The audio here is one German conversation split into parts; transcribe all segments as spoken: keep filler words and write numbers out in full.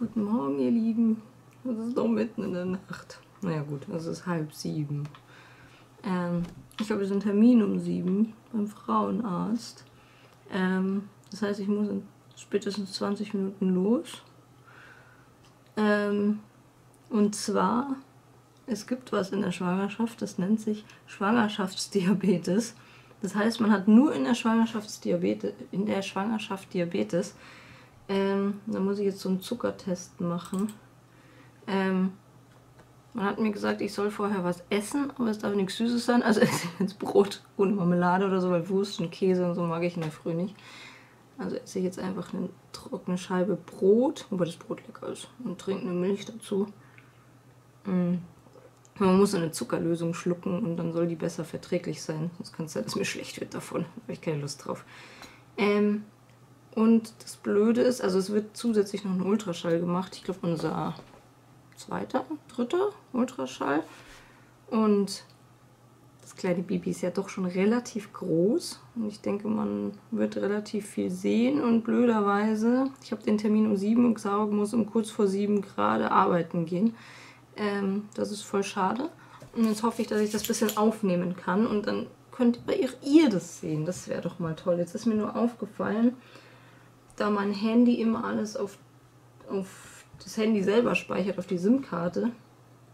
Guten Morgen, ihr Lieben. Es ist noch mitten in der Nacht. Naja gut, es ist halb sieben. Ähm, ich habe jetzt einen Termin um sieben beim Frauenarzt. Ähm, das heißt, ich muss in spätestens zwanzig Minuten los. Ähm, und zwar, es gibt was in der Schwangerschaft, das nennt sich Schwangerschaftsdiabetes. Das heißt, man hat nur in der Schwangerschaft Diabetes. In der Schwangerschaft Diabetes. Ähm, da muss ich jetzt so einen Zuckertest machen. Ähm, man hat mir gesagt, ich soll vorher was essen, aber es darf nichts Süßes sein. Also esse ich jetzt Brot ohne Marmelade oder so, weil Wurst und Käse und so mag ich in der Früh nicht. Also esse ich jetzt einfach eine trockene Scheibe Brot, wobei das Brot lecker ist, und trinke eine Milch dazu. Mhm. Man muss eine Zuckerlösung schlucken und dann soll die besser verträglich sein. Sonst kann es sein, dass mir schlecht wird davon. Da habe ich keine Lust drauf. Ähm, und das Blöde ist, also es wird zusätzlich noch ein Ultraschall gemacht. Ich glaube, unser zweiter, dritter Ultraschall. Und das kleine Baby ist ja doch schon relativ groß. Und ich denke, man wird relativ viel sehen. Und blöderweise, ich habe den Termin um sieben und Xaroc muss um kurz vor sieben gerade arbeiten gehen. Ähm, das ist voll schade. Und jetzt hoffe ich, dass ich das ein bisschen aufnehmen kann. Und dann könnt ihr, ihr das sehen. Das wäre doch mal toll. Jetzt ist mir nur aufgefallen, da mein Handy immer alles auf, auf das Handy selber speichert, auf die SIM-Karte.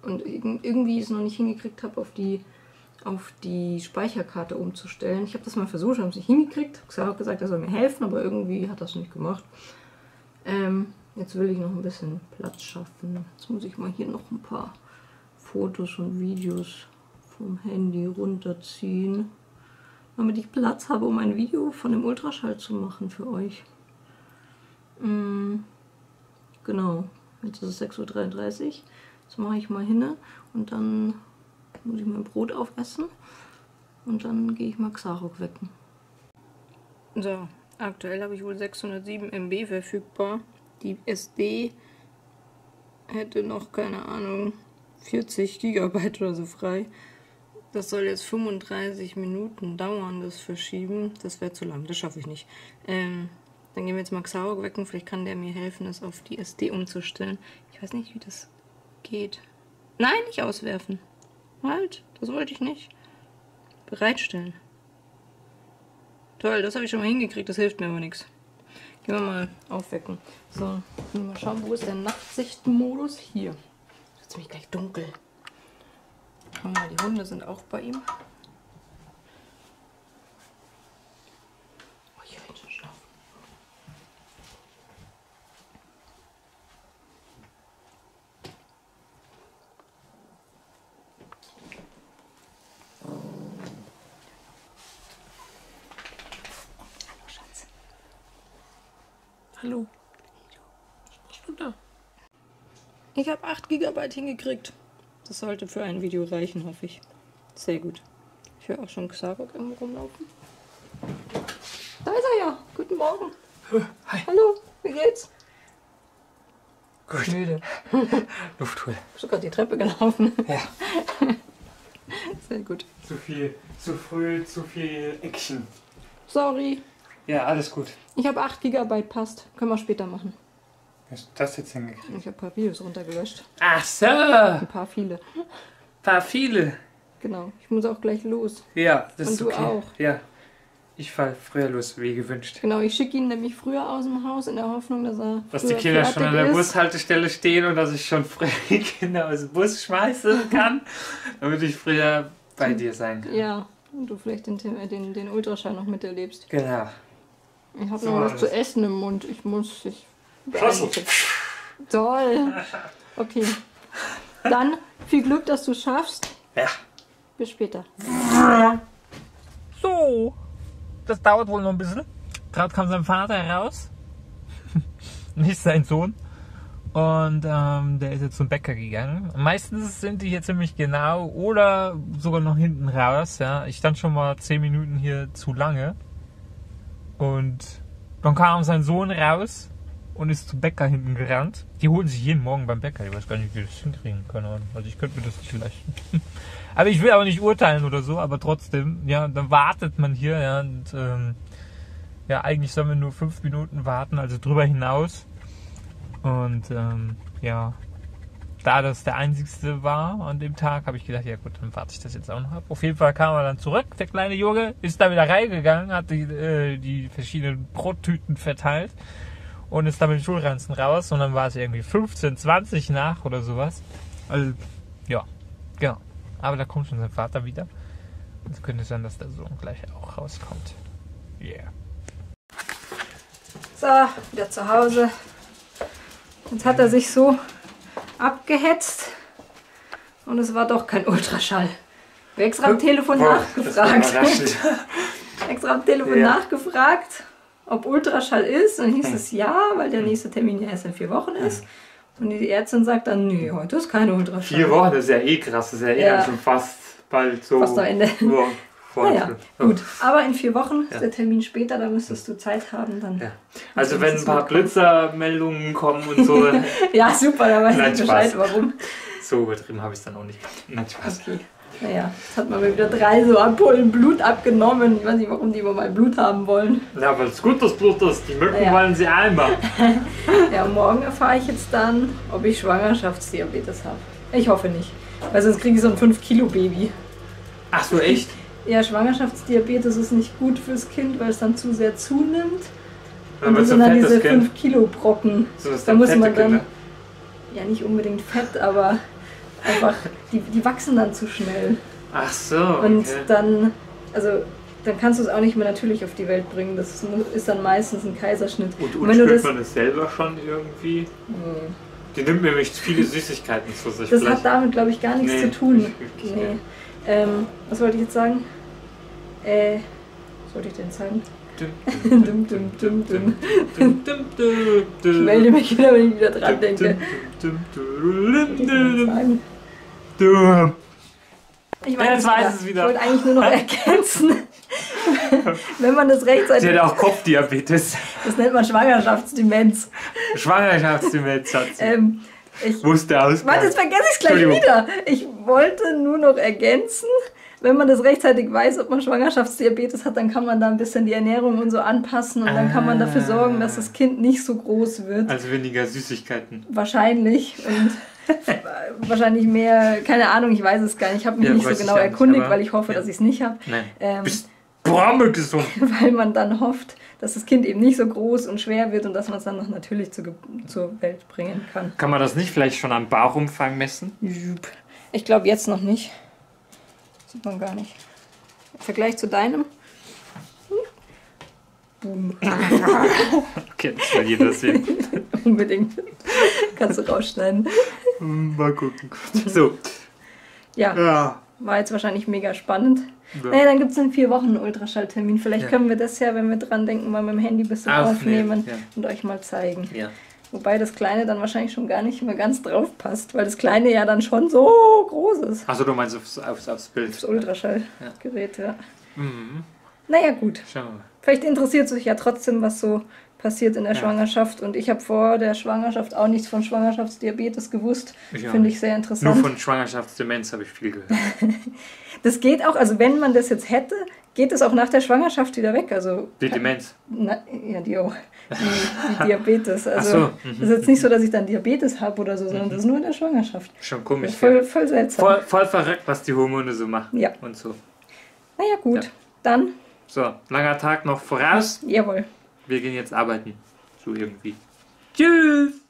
Und irgendwie ich es noch nicht hingekriegt habe, auf die, auf die Speicherkarte umzustellen. Ich habe das mal versucht, habe es nicht hingekriegt. Ich habe gesagt, er soll mir helfen, aber irgendwie hat das nicht gemacht. Ähm... Jetzt will ich noch ein bisschen Platz schaffen. Jetzt muss ich mal hier noch ein paar Fotos und Videos vom Handy runterziehen, damit ich Platz habe, um ein Video von dem Ultraschall zu machen für euch. Mhm. Genau, jetzt ist es sechs Uhr dreiunddreißig. Jetzt mache ich mal hin und dann muss ich mein Brot aufessen und dann gehe ich mal Xaroc wecken. So, aktuell habe ich wohl sechshundertsieben Megabyte verfügbar. Die S D hätte noch, keine Ahnung, vierzig Gigabyte oder so frei. Das soll jetzt fünfunddreißig Minuten dauern, das Verschieben. Das wäre zu lang, das schaffe ich nicht. Ähm, dann gehen wir jetzt mal Xaroc wecken. Vielleicht kann der mir helfen, das auf die S D umzustellen. Ich weiß nicht, wie das geht. Nein, nicht auswerfen. Halt, das wollte ich nicht. Bereitstellen. Toll, das habe ich schon mal hingekriegt, das hilft mir aber nichts. Gehen wir mal aufwecken. So, mal schauen, wo ist der Nachtsichtenmodus? Hier. Das wird ziemlich gleich dunkel. Schau mal, die Hunde sind auch bei ihm. Oh, hier wird schon schlafen. Hallo. Bist du da? Ich habe acht Gigabyte hingekriegt. Das sollte für ein Video reichen, hoffe ich. Sehr gut. Ich höre auch schon Xaroc irgendwo rumlaufen. Da ist er ja. Guten Morgen. Hi. Hallo. Wie geht's? Gut. Müde. Luft holen. Bist du gerade die Treppe gelaufen? Ja. Sehr gut. Zu viel, zu früh, zu viel Action. Sorry. Ja, alles gut. Ich habe acht Gigabyte, passt. Können wir später machen. Was ist das jetzt hingekriegt? Ich habe ein paar Videos runtergelöscht. Ach so! Ein paar viele. Ein paar viele? Genau. Ich muss auch gleich los. Ja, das Und ist okay. Und du auch. Ja. Ich fahre früher los, wie gewünscht. Genau, ich schicke ihn nämlich früher aus dem Haus in der Hoffnung, dass er Dass die Kinder schon an der ist. Bushaltestelle stehen und dass ich schon früher die Kinder aus dem Bus schmeißen kann, damit ich früher bei dir sein kann. Ja, und du vielleicht den, den, den Ultraschall noch miterlebst. Genau. Ich habe so noch was zu essen im Mund. Ich muss... Ich Toll! Okay. Dann viel Glück, dass du es schaffst. Ja. Bis später. So. Das dauert wohl noch ein bisschen. Gerade kam sein Vater heraus. Nicht sein Sohn. Und ähm, der ist jetzt zum Bäcker gegangen. Meistens sind die hier ziemlich genau oder sogar noch hinten raus. Ja. Ich stand schon mal zehn Minuten hier zu lange. Und dann kam sein Sohn raus und ist zum Bäcker hinten gerannt. Die holen sich jeden Morgen beim Bäcker. Ich weiß gar nicht, wie die das hinkriegen können. Also ich könnte mir das nicht leisten. Aber ich will auch nicht urteilen oder so, aber trotzdem, ja, dann wartet man hier. Ja, und, ähm, ja, eigentlich sollen wir nur fünf Minuten warten, also drüber hinaus. Und ähm, ja, da das der einzigste war an dem Tag, habe ich gedacht, ja gut, dann warte ich das jetzt auch noch ab. Auf jeden Fall kam er dann zurück, der kleine Junge, ist da wieder reingegangen, hat die, äh, die verschiedenen Brottüten verteilt und ist da mit dem Schulranzen raus. Und dann war es irgendwie fünfzehn, zwanzig nach oder sowas. Also, ja, genau. Aber da kommt schon sein Vater wieder. Es könnte sein, dass der Sohn gleich auch rauskommt. Yeah. So, wieder zu Hause. Jetzt hat er sich so abgehetzt und es war doch kein Ultraschall. Ich habe extra am Telefon Boah, nachgefragt. extra am Telefon ja. nachgefragt, ob Ultraschall ist. Und hieß es ja, weil der nächste Termin ja erst in vier Wochen ist. Und die Ärztin sagt dann, nee, heute ist kein Ultraschall. Vier Wochen, das ist ja eh krass, das ist ja eh ja. schon fast bald so. Fast am Ende. Wow. Naja, gut. Aber in vier Wochen ist ja. der Termin später, da müsstest du Zeit haben. Dann ja. Also wenn ein paar Blitzermeldungen kommen und so. Ja, super, da weiß ich Bescheid, warum. So übertrieben habe ich es dann auch nicht. Nein, Spaß. Okay. Naja, jetzt hat man mir wieder drei so Ampullen Blut abgenommen. Ich weiß nicht, warum die immer mein Blut haben wollen. Ja, weil es gut das Blut ist. Die Mücken naja. wollen sie einmal. Ja, morgen erfahre ich jetzt dann, ob ich Schwangerschaftsdiabetes habe. Ich hoffe nicht, weil sonst kriege ich so ein fünf Kilo Baby. Ach so, echt? Ja, Schwangerschaftsdiabetes ist nicht gut fürs Kind, weil es dann zu sehr zunimmt. Und das sind dann diese fünf Kilo Brocken. So, da muss man dann, Kinder. ja nicht unbedingt fett, aber einfach, die, die wachsen dann zu schnell. Ach so, okay. Und dann, also, dann kannst du es auch nicht mehr natürlich auf die Welt bringen. Das ist dann meistens ein Kaiserschnitt. Und, und, und wenn spürt du das, man das selber schon irgendwie? Nee. Die nimmt nämlich viele Süßigkeiten zu sich. Das vielleicht. hat damit, glaube ich, gar nichts nee, zu tun. Nicht nee. Nicht. Ähm, was wollte ich jetzt sagen? Äh, was wollte ich denn sagen? Dum, dum, dum, dum. Ich melde mich wieder, wenn ich wieder dran denke. Ich meine, jetzt weiß es wieder. Ich wollte eigentlich nur noch ergänzen, wenn man das rechtzeitig... Sie hat auch Kopfdiabetes. Das nennt man Schwangerschaftsdemenz. Schwangerschaftsdemenz hat sie. Ähm, Ich wusste aus. Warte, jetzt vergesse ich es gleich wieder. Ich wollte nur noch ergänzen, wenn man das rechtzeitig weiß, ob man Schwangerschaftsdiabetes hat, dann kann man da ein bisschen die Ernährung und so anpassen und ah. dann kann man dafür sorgen, dass das Kind nicht so groß wird. Also weniger Süßigkeiten. Wahrscheinlich und wahrscheinlich mehr, keine Ahnung, ich weiß es gar nicht. Ich habe mich ja, nicht so genau erkundigt, nicht, weil ich hoffe, ja. dass ich es nicht habe. Nein. Ähm, Bist brahmgesund. Weil man dann hofft, dass das Kind eben nicht so groß und schwer wird und dass man es dann noch natürlich zu, zur Welt bringen kann. Kann man das nicht vielleicht schon am Bauchumfang messen? Ich glaube jetzt noch nicht. Das sieht man gar nicht. Im Vergleich zu deinem? Boom. Okay, das will jeder sehen. Unbedingt. Kannst du rausschneiden. Mal gucken. So. Ja. ja. War jetzt wahrscheinlich mega spannend. Ja. Naja, dann gibt es in vier Wochen einen Ultraschalltermin. Vielleicht ja. können wir das ja, wenn wir dran denken, mal mit dem Handy ein bisschen Ach, aufnehmen nee. ja. und euch mal zeigen. Ja. Wobei das Kleine dann wahrscheinlich schon gar nicht mehr ganz drauf passt, weil das Kleine ja dann schon so groß ist. Achso, du meinst aufs, aufs, aufs Bild? Aufs Ultraschallgerät, ja. ja. Mhm. Naja, gut. Schauen wir mal. Vielleicht interessiert es euch ja trotzdem, was so passiert in der ja. Schwangerschaft. Und ich habe vor der Schwangerschaft auch nichts von Schwangerschaftsdiabetes gewusst. Finde ich sehr interessant. Nur von Schwangerschaftsdemenz habe ich viel gehört. Das geht auch, also wenn man das jetzt hätte, geht es auch nach der Schwangerschaft wieder weg. Also, die Demenz? Na, ja, die auch. Die, die Diabetes. Also es so. mhm. ist jetzt nicht so, dass ich dann Diabetes habe oder so, sondern mhm. das ist nur in der Schwangerschaft. Schon komisch. Voll, ja. voll seltsam. Voll, voll verrückt, was die Hormone so machen. Ja. Und so. Naja, gut. Ja. Dann. So, langer Tag noch voraus. Ja, jawohl. Wir gehen jetzt arbeiten. So irgendwie. Tschüss!